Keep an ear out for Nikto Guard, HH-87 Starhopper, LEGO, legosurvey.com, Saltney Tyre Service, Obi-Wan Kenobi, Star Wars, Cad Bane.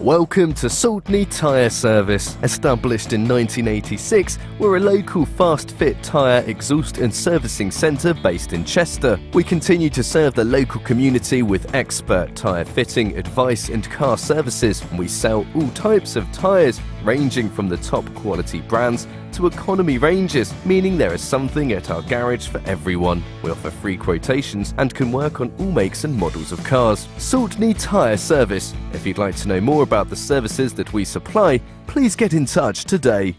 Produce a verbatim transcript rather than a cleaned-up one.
Welcome to Saltney Tyre Service. Established in nineteen eighty-six, we're a local fast-fit tyre exhaust and servicing centre based in Chester. We continue to serve the local community with expert tyre fitting, advice and car services. We sell all types of tyres, ranging from the top quality brands to economy ranges, meaning there is something at our garage for everyone. We offer free quotations and can work on all makes and models of cars. Saltney Tyre Service. If you'd like to know more about the services that we supply, please get in touch today.